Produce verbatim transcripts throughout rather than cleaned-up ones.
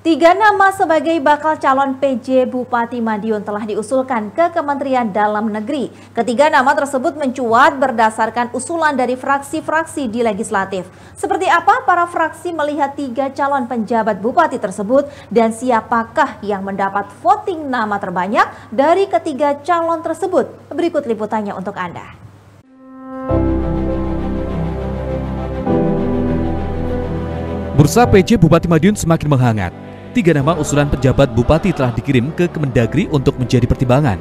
Tiga nama sebagai bakal calon P J Bupati Madiun telah diusulkan ke Kementerian Dalam Negeri. Ketiga nama tersebut mencuat berdasarkan usulan dari fraksi-fraksi di legislatif. Seperti apa para fraksi melihat tiga calon penjabat bupati tersebut dan siapakah yang mendapat voting nama terbanyak dari ketiga calon tersebut? Berikut liputannya untuk Anda. Bursa P J Bupati Madiun semakin menghangat. Tiga nama usulan penjabat bupati telah dikirim ke Kemendagri untuk menjadi pertimbangan.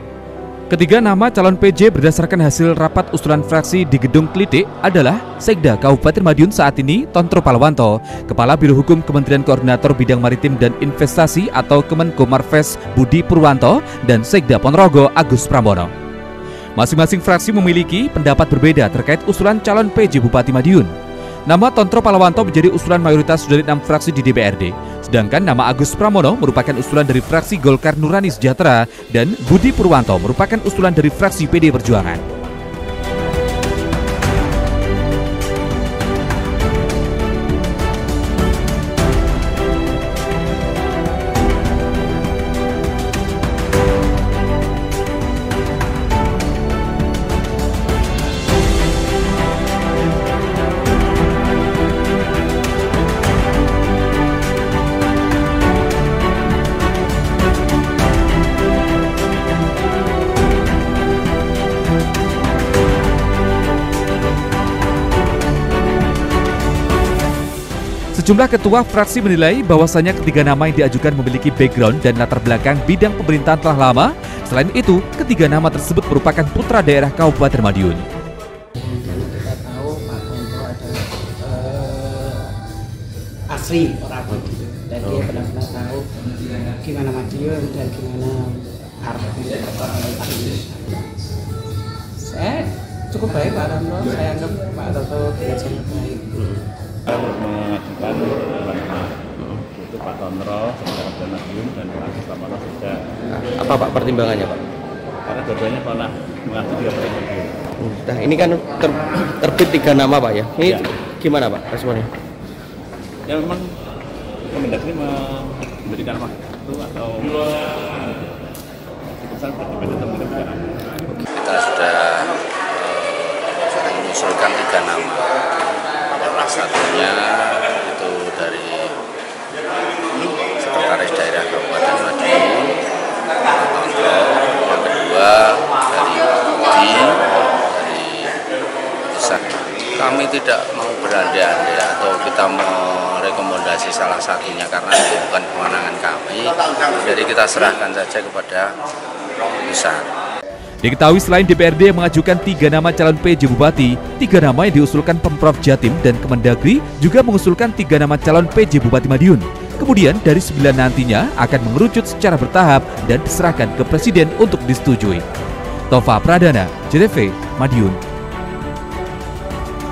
Ketiga nama calon P J berdasarkan hasil rapat usulan fraksi di Gedung Klitik adalah Sekda Kabupaten Madiun saat ini Tontro Palwanto, Kepala Biro Hukum Kementerian Koordinator Bidang Maritim dan Investasi atau Kemenko Marves Budi Purwanto, dan Sekda Ponorogo Agus Pramono. Masing-masing fraksi memiliki pendapat berbeda terkait usulan calon P J Bupati Madiun. Nama Tontro Palwanto menjadi usulan mayoritas dari enam fraksi di D P R D, sedangkan nama Agus Pramono merupakan usulan dari fraksi Golkar Nurani Sejahtera dan Budi Purwanto merupakan usulan dari fraksi P D Perjuangan. Sejumlah ketua fraksi menilai bahwasanya ketiga nama yang diajukan memiliki background dan latar belakang bidang pemerintahan telah lama. Selain itu, ketiga nama tersebut merupakan putra daerah Kabupaten Madiun. Jadi kita tahu Pak Tontro adalah uh, asli orang Madiun, dan dia benar-benar tahu gimana Madiun dan gimana artinya pemerintah ini. Saya cukup baik Pak Tontro, saya anggap Pak Tontro sangat baik. Mengajukan dua nama, itu Pak Tontro Pradana dan Pak Agus Pramono. Apa Pak pertimbangannya Pak? Karena dua-duanya pernah mengaku di Madiun. Nah ini kan ter, terbit tiga nama Pak ya. Ini ya. Gimana Pak responnya? Ya memang Kemendagri memberikan waktu atau keputusan berbeda teman-teman. Kita sudah mengusulkan tiga nama. Salah satunya itu dari Sekretaris Daerah Kabupaten Madiun, Tontro. Yang kedua dari Budi, dari pusat. Kami tidak mau berandai-andai atau kita merekomendasi salah satunya karena itu bukan kewenangan kami. Jadi kita serahkan saja kepada pusat. Diketahui selain D P R D yang mengajukan tiga nama calon P J Bupati, tiga nama yang diusulkan Pemprov Jatim dan Kemendagri juga mengusulkan tiga nama calon P J Bupati Madiun. Kemudian dari sembilan nantinya akan mengerucut secara bertahap dan diserahkan ke Presiden untuk disetujui. Tofa Pradana, J T V Madiun.